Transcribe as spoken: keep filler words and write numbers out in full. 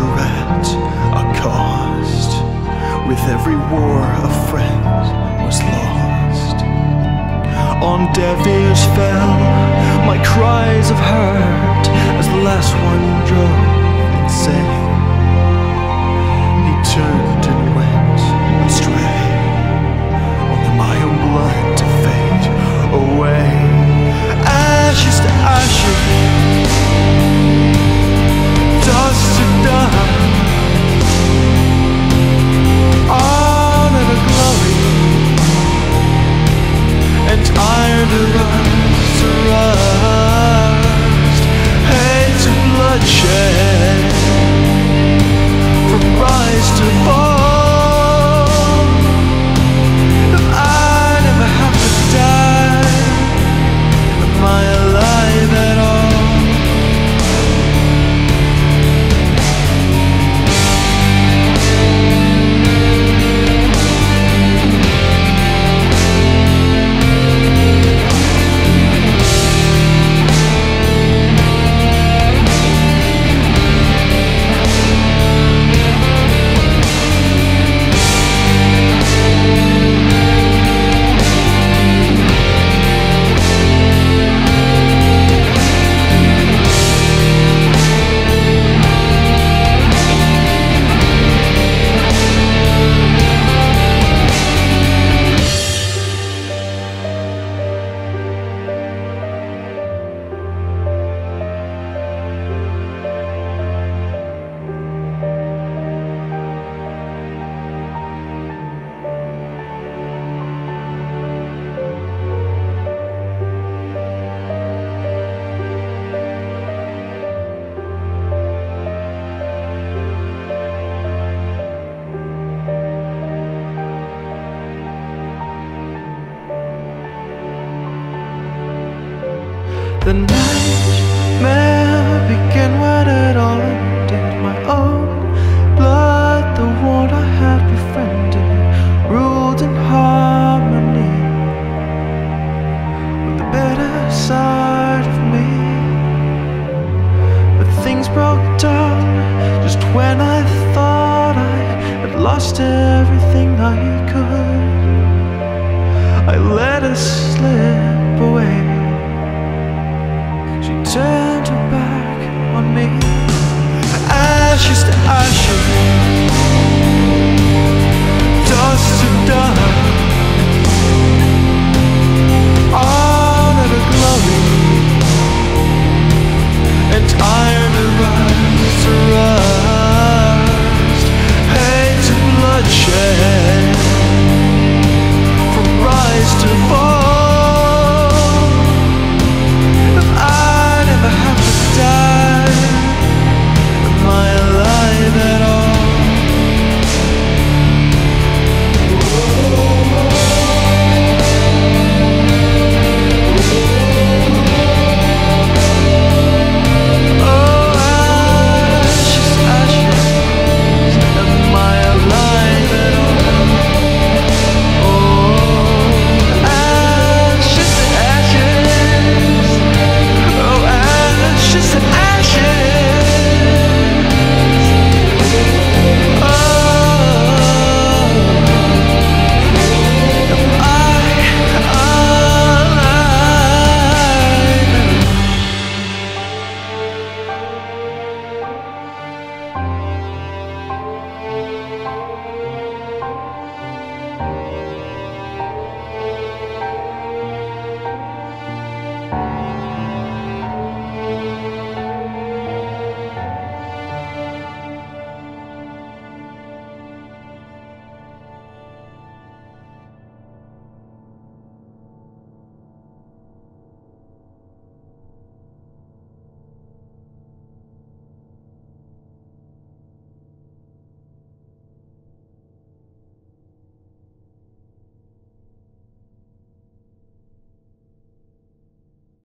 whereat are caused. With every war a friend was lost. On deaf ears fell my cries of hurt as the last one drove insane. He turned and went astray, only my own blood to fade away. Ashes to ashes, dust to dust, honor to glory, and iron to rust, to rust, hate to bloodshed, from rise to fall. If I never have to die, am I alive at all? The nightmare began when it all ended. My own blood, the one I had befriended, ruled in harmony with the better side of me. But things broke down just when I thought I had lost everything I could. I let it slip away. Turned her back on me. Ashes to